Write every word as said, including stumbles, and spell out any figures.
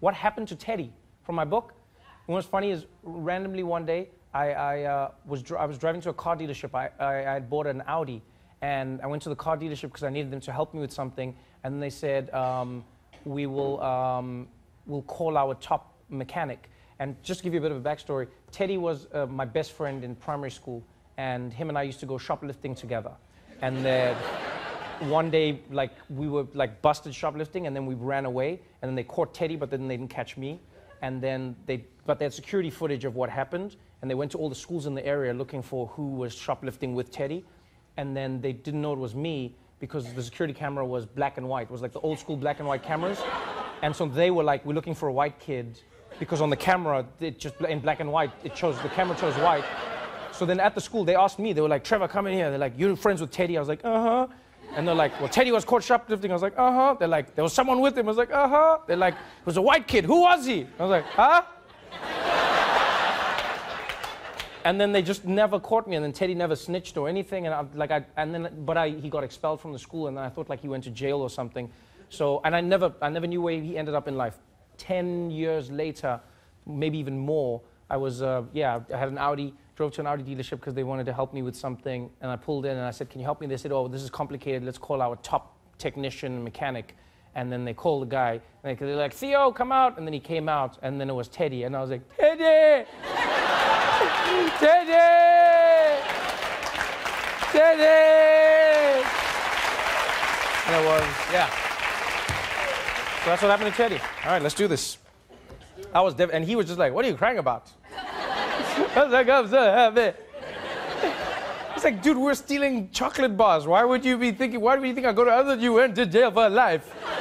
What Happened to Teddy from my book. And what's funny is randomly one day, I, I, uh, was, dr I was driving to a car dealership. I, I, I had bought an Audi. And I went to the car dealership because I needed them to help me with something. And then they said, um, we will um, we'll call our top mechanic. And just to give you a bit of a backstory, Teddy was uh, my best friend in primary school. And him and I used to go shoplifting together. And then one day, like, we were like busted shoplifting, and then we ran away. And then they caught Teddy, but then they didn't catch me. And then they, but they had security footage of what happened. And they went to all the schools in the area looking for who was shoplifting with Teddy. And then they didn't know it was me because the security camera was black and white. It was like the old school black and white cameras. And so they were like, we're looking for a white kid because on the camera, it just, in black and white, it chose, the camera chose white. So then at the school, they asked me, they were like, Trevor, come in here. They're like, you're friends with Teddy? I was like, uh-huh. And they're like, well, Teddy was caught shoplifting. I was like, uh-huh. They're like, there was someone with him. I was like, uh-huh. They're like, it was a white kid. Who was he? I was like, huh? And then they just never caught me, and then Teddy never snitched or anything, and I, like I, and then, but I, he got expelled from the school, and then I thought like he went to jail or something. So, and I never, I never knew where he ended up in life. Ten years later, maybe even more, I was, uh, yeah, I had an Audi, drove to an Audi dealership because they wanted to help me with something, and I pulled in and I said, can you help me? They said, oh, this is complicated, let's call our top technician mechanic. And then they called the guy, and they're like, Theo, come out, and then he came out, and then it was Teddy, and I was like, Teddy! Teddy! Teddy! And it was, yeah. So that's what happened to Teddy. All right, let's do this. Let's do I was, and he was just like, what are you crying about? I was like, I'm so happy. It's like, dude, we're stealing chocolate bars. Why would you be thinking, why do you think I go to others you went to jail for life?